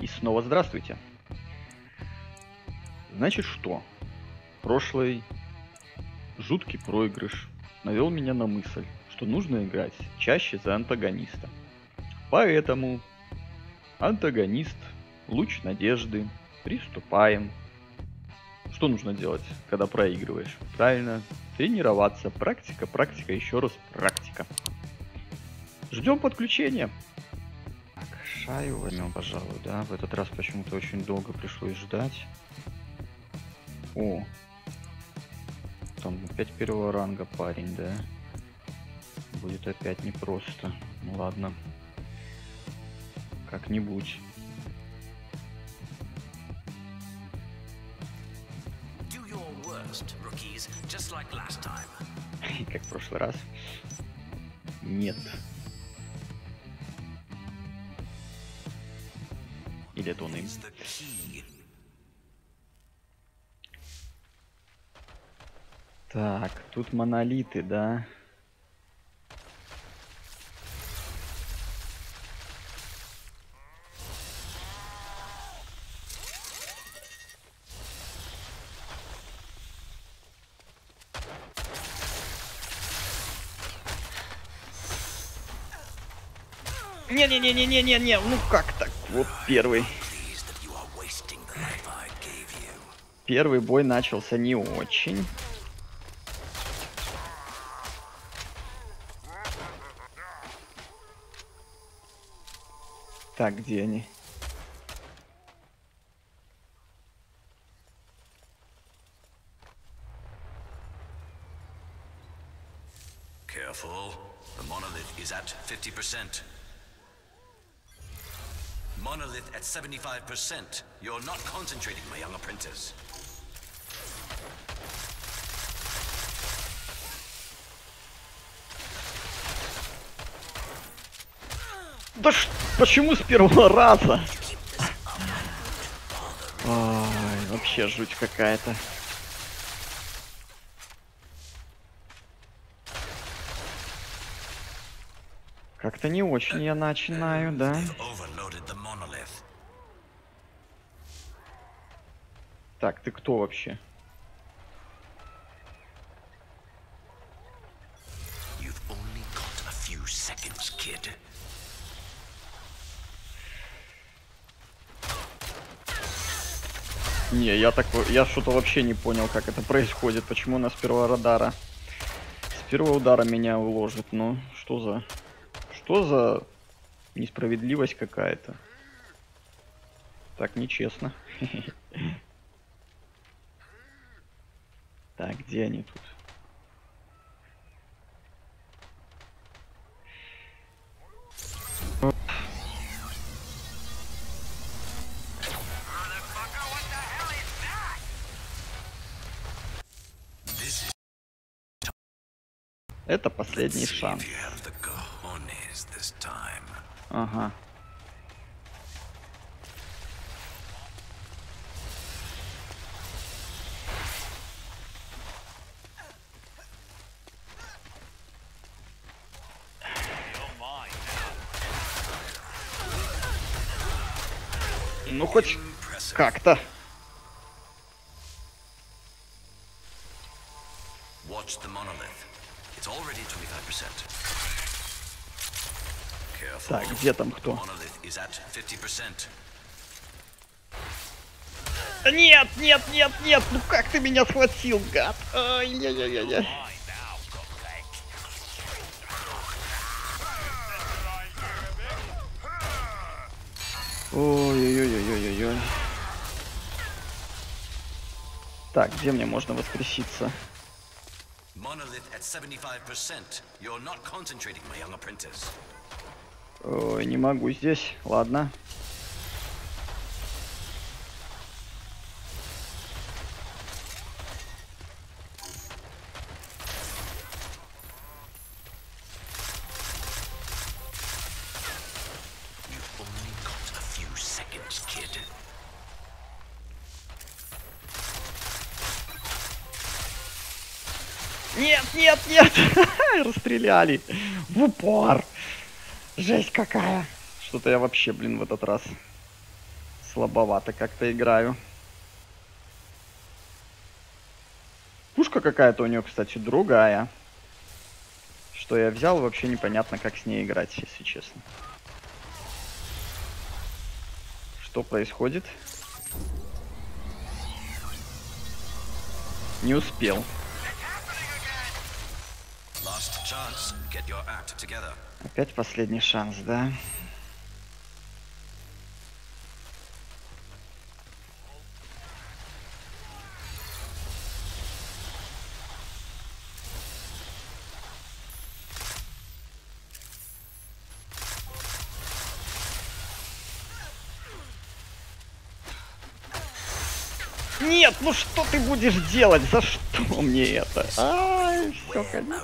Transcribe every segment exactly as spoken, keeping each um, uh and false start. И снова здравствуйте. Значит что? Прошлый жуткий проигрыш навел меня на мысль, что нужно играть чаще за антагониста. Поэтому антагонист, луч надежды, приступаем. Что нужно делать, когда проигрываешь? Правильно, тренироваться, практика, практика, еще раз практика. Ждем подключения. Так, шаю возьмем, пожалуй, да. В этот раз почему-то очень долго пришлось ждать. О, там опять первого ранга парень, да. Будет опять непросто. Ну ладно, как-нибудь. Как в прошлый раз. Нет. Или это он им? Так, тут монолиты, да? Не-не-не-не-не-не-не, ну как так? Вот первый. Первый бой начался не очень. Так, где они? Careful, the monolith is at fifty percent. Monolith at seventy-five percent. You're not concentrating, my young apprentice. Да ш... почему с первого раза? Ой, вообще жуть какая-то. Как-то не очень я начинаю, да? Так, ты кто вообще? Не, я так, я что-то вообще не понял, как это происходит, почему у нас с первого радара, с первого удара меня уложит, ну что за, что за несправедливость какая-то, так нечестно. Так, где они тут? Это последний шанс. Ага. Ну хоть как-то. Так, где там кто? Нет, нет, нет, нет, ну как ты меня схватил, гад? Ай, я, я, я, я. Ой-ой-ой-ой-ой-ой. Так, где мне можно воскреситься? Ой, не могу здесь, ладно. Нет, нет, нет, расстреляли в упор. Жесть какая. Что-то я вообще, блин, в этот раз слабовато как-то играю. Пушка какая-то у нее, кстати, другая. Что я взял, вообще непонятно, как с ней играть, если честно. Что происходит? Не успел. Опять последний шанс, да? Нет, ну что ты будешь делать? За что мне это? Ай, все, конец.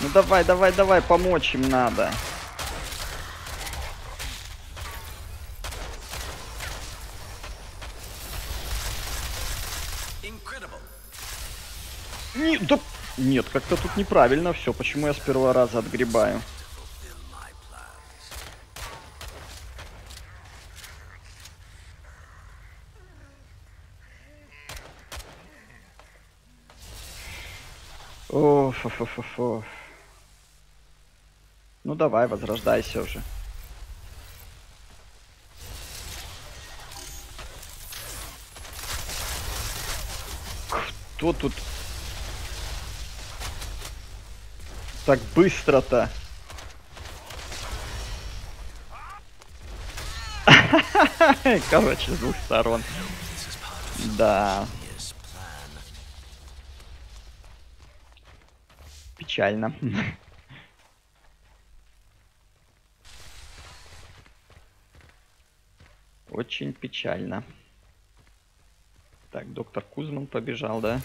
Ну давай, давай, давай, помочь им надо. Не, да... Нет, как-то тут неправильно все. Почему я с первого раза отгребаю? О, фу фу фу фу. Ну давай, возрождайся уже. Кто тут... Так быстро-то. Короче, с двух сторон. Да. Печально. Очень печально. Так, доктор Кузман побежал, да?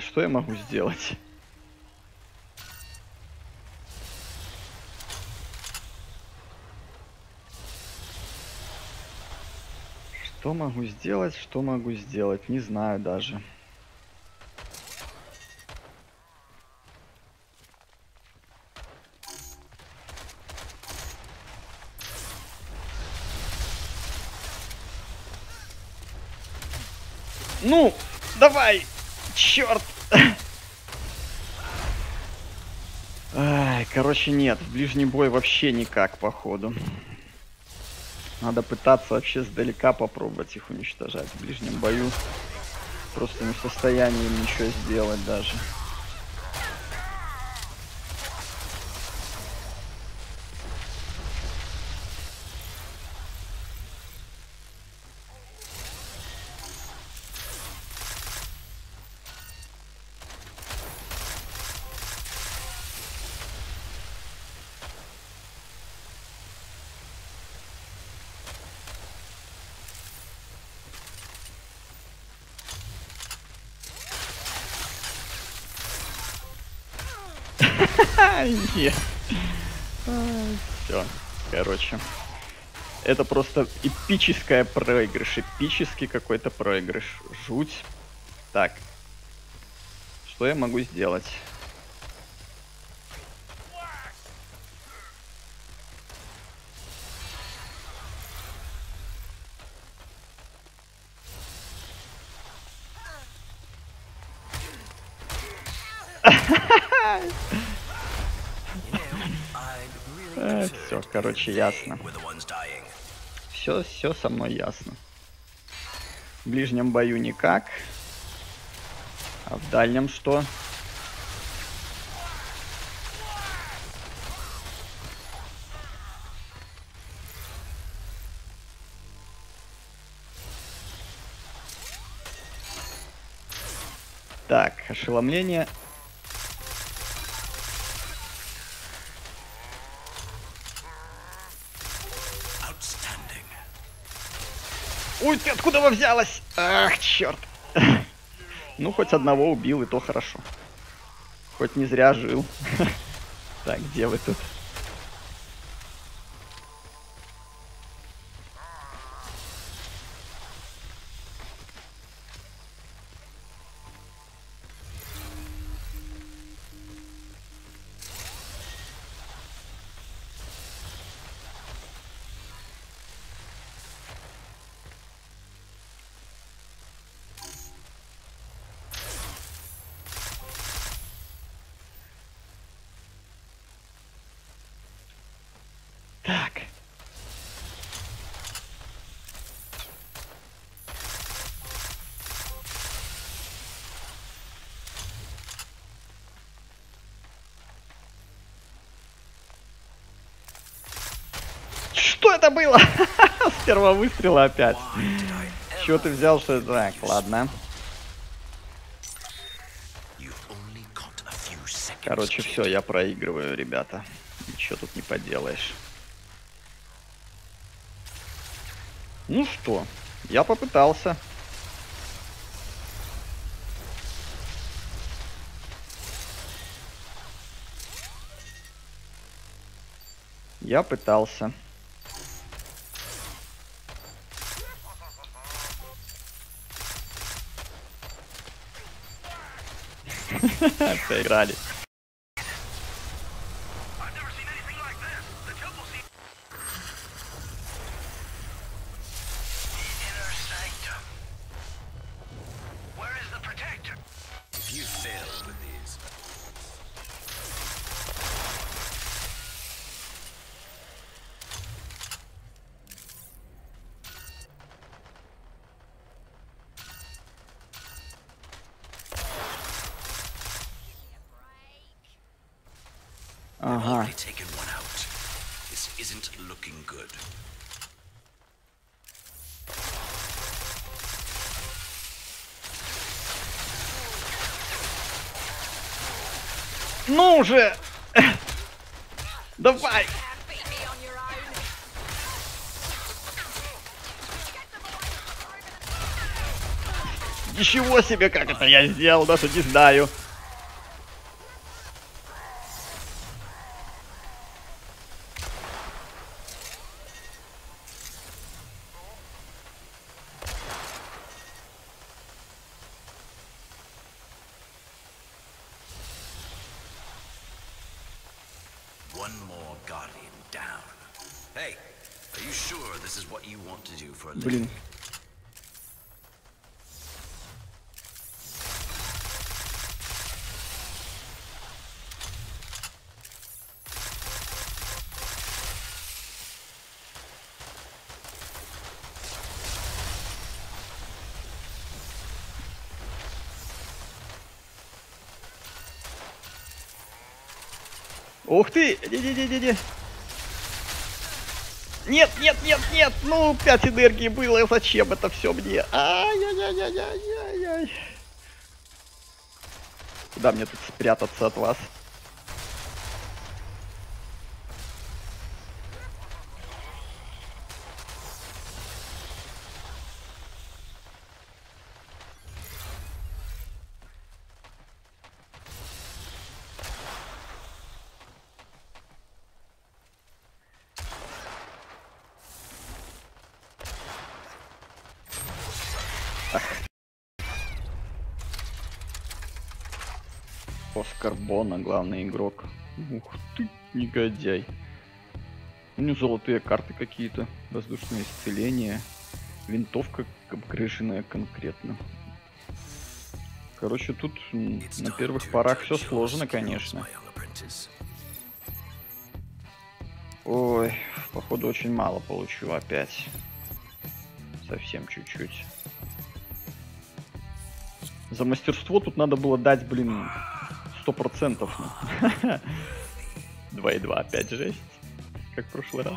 Что я могу сделать? Что могу сделать? Что могу сделать? Не знаю даже. Ну, давай! Черт! Короче, нет, в ближний бой вообще никак, походу. Надо пытаться вообще сдалека попробовать их уничтожать. В ближнем бою просто не в состоянии им ничего сделать даже. Нет. Все, короче, это просто эпическая проигрыш, эпический какой-то проигрыш, жуть. Так, что я могу сделать? Все, короче, ясно. Все, все со мной ясно. В ближнем бою никак. А в дальнем что? Так, ошеломление. Ой, ты откуда вы взялась? Ах, черт. Ну, хоть одного убил, и то хорошо. Хоть не зря жил. Так, где вы тут? Это было с первого выстрела опять. Чего ты взял, что это? Так, ладно. Короче, все, я проигрываю, ребята. Ничего тут не поделаешь. Ну что, я попытался. Я пытался. Проиграли. Ага. Ну уже! Давай! Ничего себе, как это я сделал, даже не знаю. Блин. Ух ты! Иди-иди-иди-иди! Нет, нет, нет, нет, ну пять энергии было, зачем это все мне? Ай-яй-яй-яй-яй-яй. Куда мне тут спрятаться от вас? Карбона, главный игрок. Ух ты, негодяй. У него золотые карты какие-то, воздушное исцеление, винтовка обгрыженная конкретно. Короче, тут на первых порах все сложно, конечно. Ой, походу очень мало получу опять. Совсем чуть-чуть. За мастерство тут надо было дать, блин... Сто процентов. два и два, опять жесть. Как в прошлый раз.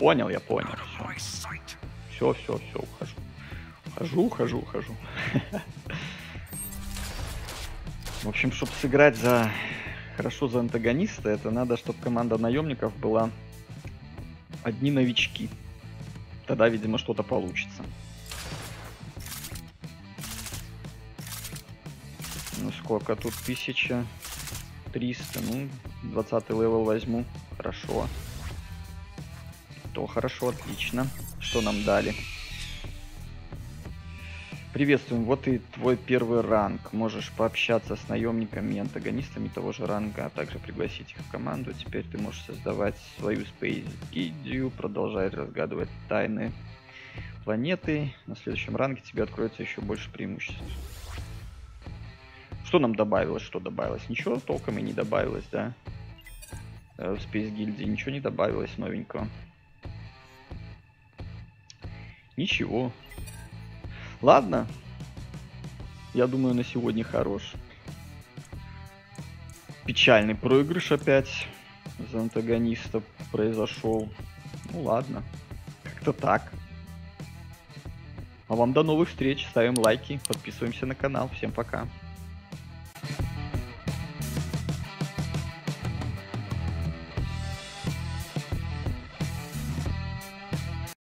Понял, я понял. Все. Все, все, все, ухожу. Ухожу, ухожу, ухожу. В общем, чтобы сыграть за хорошо за антагониста, это надо, чтобы команда наемников была одни новички. Тогда, видимо, что-то получится. Ну сколько тут? тысяча триста. Ну, двадцатый левел возьму. Хорошо. То хорошо, отлично. Что нам дали? Приветствуем. Вот и твой первый ранг. Можешь пообщаться с наемниками и антагонистами того же ранга, а также пригласить их в команду. Теперь ты можешь создавать свою спейс-гильдию, продолжать разгадывать тайны планеты. На следующем ранге тебе откроется еще больше преимуществ. Что нам добавилось? Что добавилось? Ничего толком и не добавилось, да? В спейс-гильдии ничего не добавилось новенького. Ничего. Ладно. Я думаю, на сегодня хорош. Печальный проигрыш опять за антагониста произошел. Ну ладно. Как-то так. А вам до новых встреч. Ставим лайки, подписываемся на канал. Всем пока.